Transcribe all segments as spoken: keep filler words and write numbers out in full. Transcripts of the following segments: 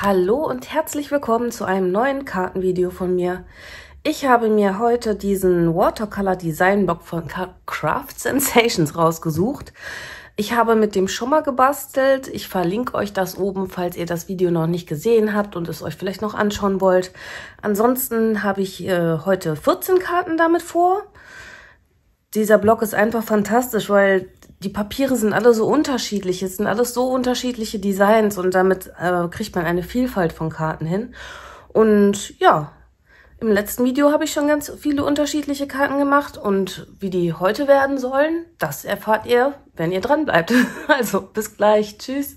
Hallo und herzlich willkommen zu einem neuen Kartenvideo von mir. Ich habe mir heute diesen Watercolor Design Block von Craftsensations rausgesucht. Ich habe mit dem schon mal gebastelt. Ich verlinke euch das oben, falls ihr das Video noch nicht gesehen habt und es euch vielleicht noch anschauen wollt. Ansonsten habe ich äh, heute vierzehn Karten damit vor. Dieser Block ist einfach fantastisch, weil die Papiere sind alle so unterschiedlich. Es sind alles so unterschiedliche Designs und damit äh, kriegt man eine Vielfalt von Karten hin. Und ja, im letzten Video habe ich schon ganz viele unterschiedliche Karten gemacht und wie die heute werden sollen, das erfahrt ihr, wenn ihr dran bleibt. Also bis gleich, tschüss!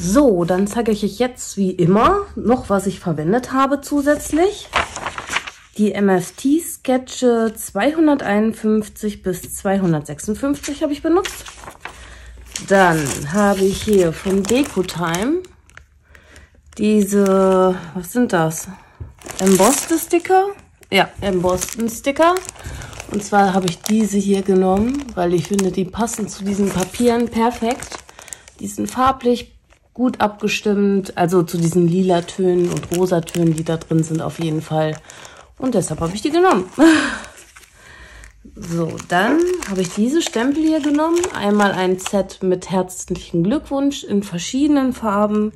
So, dann zeige ich euch jetzt wie immer noch, was ich verwendet habe zusätzlich. Die M F T Sketch zweihunderteinundfünfzig bis zweihundertsechsundfünfzig habe ich benutzt. Dann habe ich hier von Deco Time diese, was sind das? Embossed Sticker? Ja, Embossed Sticker. Und zwar habe ich diese hier genommen, weil ich finde, die passen zu diesen Papieren perfekt. Die sind farblich gut abgestimmt, also zu diesen lila Tönen und rosa Tönen, die da drin sind auf jeden Fall. Und deshalb habe ich die genommen. So, dann habe ich diese Stempel hier genommen. Einmal ein Set mit herzlichen Glückwunsch in verschiedenen Farben.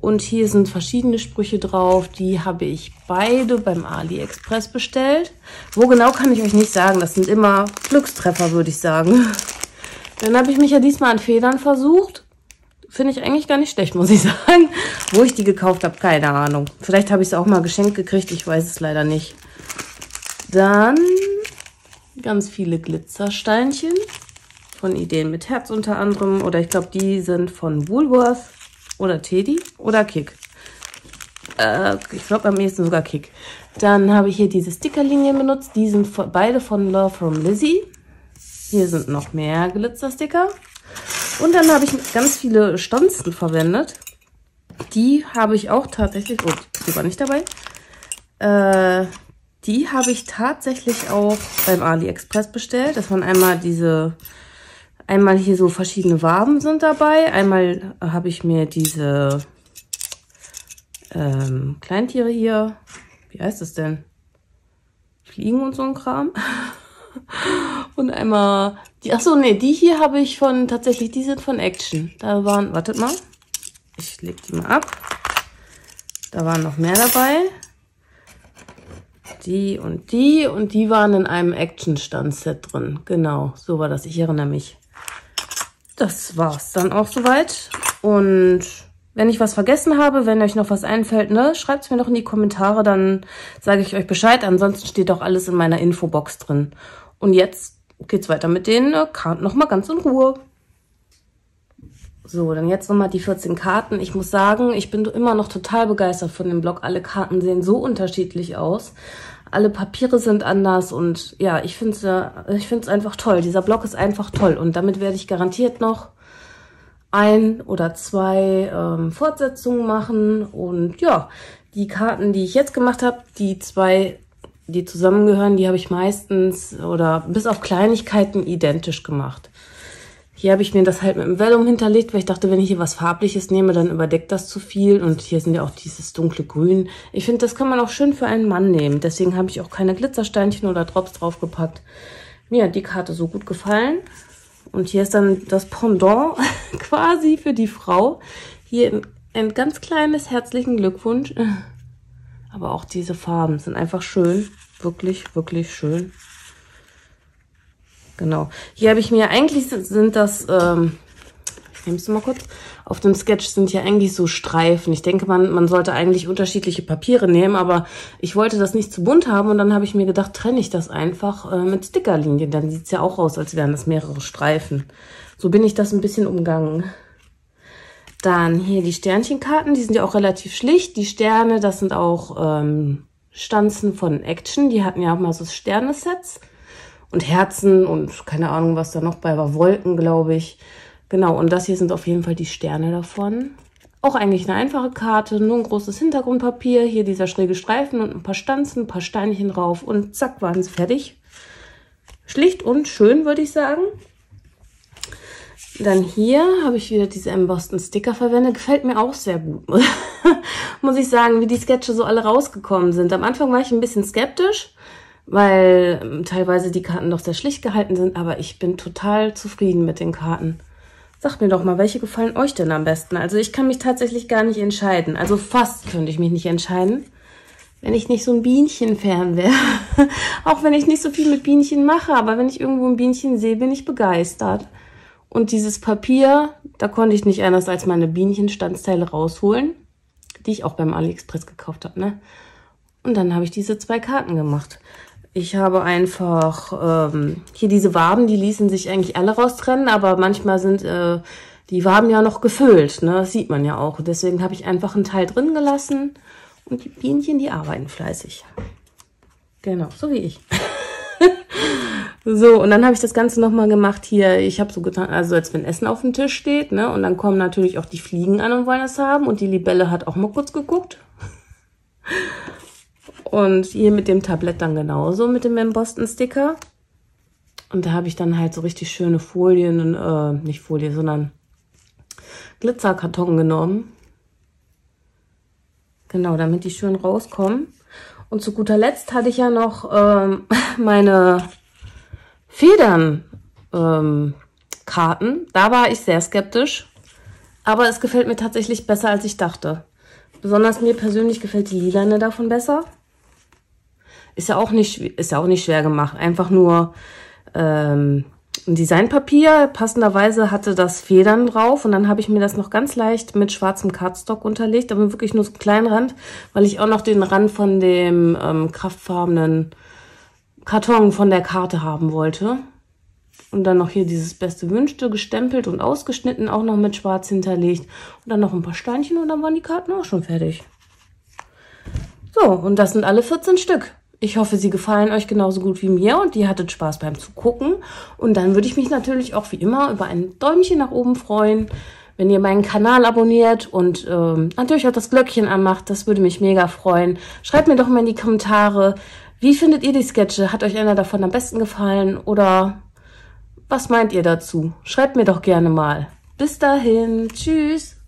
Und hier sind verschiedene Sprüche drauf. Die habe ich beide beim AliExpress bestellt. Wo genau, kann ich euch nicht sagen. Das sind immer Glückstreffer, würde ich sagen. Dann habe ich mich ja diesmal an Federn versucht. Finde ich eigentlich gar nicht schlecht, muss ich sagen. Wo ich die gekauft habe, keine Ahnung. Vielleicht habe ich es auch mal geschenkt gekriegt, ich weiß es leider nicht. Dann ganz viele Glitzersteinchen von Ideen mit Herz unter anderem. Oder ich glaube, die sind von Woolworth oder Tedi oder Kik. Äh, ich glaube, am ehesten sogar Kik. Dann habe ich hier diese Stickerlinien benutzt. Die sind von, beide von Love from Lizzie. Hier sind noch mehr Glitzersticker. Und dann habe ich ganz viele Stanzen verwendet. Die habe ich auch tatsächlich... Oh, die war nicht dabei. Äh, die habe ich tatsächlich auch beim AliExpress bestellt. Das waren einmal diese... Einmal hier so verschiedene Waben sind dabei. Einmal habe ich mir diese ähm, Kleintiere hier... Wie heißt das denn? Fliegen und so ein Kram. Und einmal... Die, achso, nee, die hier habe ich von, tatsächlich, die sind von Action. Da waren, wartet mal, ich lege die mal ab. Da waren noch mehr dabei. Die und die und die waren in einem Action-Stand-Set drin. Genau, so war das, ich erinnere mich. Das war's dann auch soweit. Und wenn ich was vergessen habe, wenn euch noch was einfällt, ne, schreibt es mir noch in die Kommentare, dann sage ich euch Bescheid. Ansonsten steht auch alles in meiner Infobox drin. Und jetzt geht's weiter mit den Karten nochmal ganz in Ruhe. So, dann jetzt nochmal die vierzehn Karten. Ich muss sagen, ich bin immer noch total begeistert von dem Blog. Alle Karten sehen so unterschiedlich aus. Alle Papiere sind anders und ja, ich finde es ich find's einfach toll. Dieser Blog ist einfach toll und damit werde ich garantiert noch ein oder zwei ähm, Fortsetzungen machen. Und ja, die Karten, die ich jetzt gemacht habe, die zwei, die zusammengehören, die habe ich meistens oder bis auf Kleinigkeiten identisch gemacht. Hier habe ich mir das halt mit dem Vellum hinterlegt, weil ich dachte, wenn ich hier was Farbliches nehme, dann überdeckt das zu viel. Und hier sind ja auch dieses dunkle Grün. Ich finde, das kann man auch schön für einen Mann nehmen. Deswegen habe ich auch keine Glitzersteinchen oder Drops draufgepackt. Mir hat die Karte so gut gefallen. Und hier ist dann das Pendant quasi für die Frau. Hier ein ganz kleines herzlichen Glückwunsch. Aber auch diese Farben sind einfach schön. Wirklich, wirklich schön. Genau. Hier habe ich mir eigentlich sind das, ähm, ich nehme es mal kurz, auf dem Sketch sind hier eigentlich so Streifen. Ich denke, man, man sollte eigentlich unterschiedliche Papiere nehmen, aber ich wollte das nicht zu bunt haben und dann habe ich mir gedacht, trenne ich das einfach äh, mit Stickerlinien. Dann sieht es ja auch aus, als wären das mehrere Streifen. So bin ich das ein bisschen umgangen. Dann hier die Sternchenkarten, die sind ja auch relativ schlicht. Die Sterne, das sind auch ähm, Stanzen von Action. Die hatten ja auch mal so Sterne-Sets. Und Herzen und keine Ahnung, was da noch bei war. Wolken, glaube ich. Genau, und das hier sind auf jeden Fall die Sterne davon. Auch eigentlich eine einfache Karte, nur ein großes Hintergrundpapier. Hier dieser schräge Streifen und ein paar Stanzen, ein paar Steinchen drauf. Und zack, waren es fertig. Schlicht und schön, würde ich sagen. Dann hier habe ich wieder diese embossed Sticker verwendet. Gefällt mir auch sehr gut, muss ich sagen, wie die Sketche so alle rausgekommen sind. Am Anfang war ich ein bisschen skeptisch, weil ähm, teilweise die Karten doch sehr schlicht gehalten sind, aber ich bin total zufrieden mit den Karten. Sagt mir doch mal, welche gefallen euch denn am besten? Also ich kann mich tatsächlich gar nicht entscheiden. Also fast könnte ich mich nicht entscheiden, wenn ich nicht so ein Bienchen-Fan wäre. Auch wenn ich nicht so viel mit Bienchen mache, aber wenn ich irgendwo ein Bienchen sehe, bin ich begeistert. Und dieses Papier, da konnte ich nicht anders als meine Bienchenstanzteile rausholen, die ich auch beim AliExpress gekauft habe, ne? Und dann habe ich diese zwei Karten gemacht. Ich habe einfach ähm, hier diese Waben, die ließen sich eigentlich alle raustrennen, aber manchmal sind äh, die Waben ja noch gefüllt, ne? Das sieht man ja auch. Deswegen habe ich einfach einen Teil drin gelassen und die Bienchen, die arbeiten fleißig. Genau, so wie ich. So, und dann habe ich das Ganze nochmal gemacht hier. Ich habe so getan, also als wenn Essen auf dem Tisch steht, ne? Und dann kommen natürlich auch die Fliegen an und wollen das haben. Und die Libelle hat auch mal kurz geguckt. Und hier mit dem Tablett dann genauso, mit dem embossed Sticker. Und da habe ich dann halt so richtig schöne Folien, äh, nicht Folie, sondern Glitzerkarton genommen. Genau, damit die schön rauskommen. Und zu guter Letzt hatte ich ja noch ähm, meine Federnkarten. Ähm, da war ich sehr skeptisch, aber es gefällt mir tatsächlich besser, als ich dachte. Besonders mir persönlich gefällt die Lilane davon besser. Ist ja auch nicht, ist ja auch nicht schwer gemacht. Einfach nur ähm, ein Designpapier. Passenderweise hatte das Federn drauf. Und dann habe ich mir das noch ganz leicht mit schwarzem Cardstock unterlegt. Aber wirklich nur so einen kleinen Rand, weil ich auch noch den Rand von dem ähm, kraftfarbenen Karton von der Karte haben wollte. Und dann noch hier dieses beste Wünschte gestempelt und ausgeschnitten, auch noch mit schwarz hinterlegt. Und dann noch ein paar Steinchen und dann waren die Karten auch schon fertig. So, und das sind alle vierzehn Stück. Ich hoffe, sie gefallen euch genauso gut wie mir und ihr hattet Spaß beim Zugucken. Und dann würde ich mich natürlich auch wie immer über ein Däumchen nach oben freuen, wenn ihr meinen Kanal abonniert und ähm, natürlich auch das Glöckchen anmacht. Das würde mich mega freuen. Schreibt mir doch mal in die Kommentare, wie findet ihr die Sketche? Hat euch einer davon am besten gefallen oder was meint ihr dazu? Schreibt mir doch gerne mal. Bis dahin, tschüss!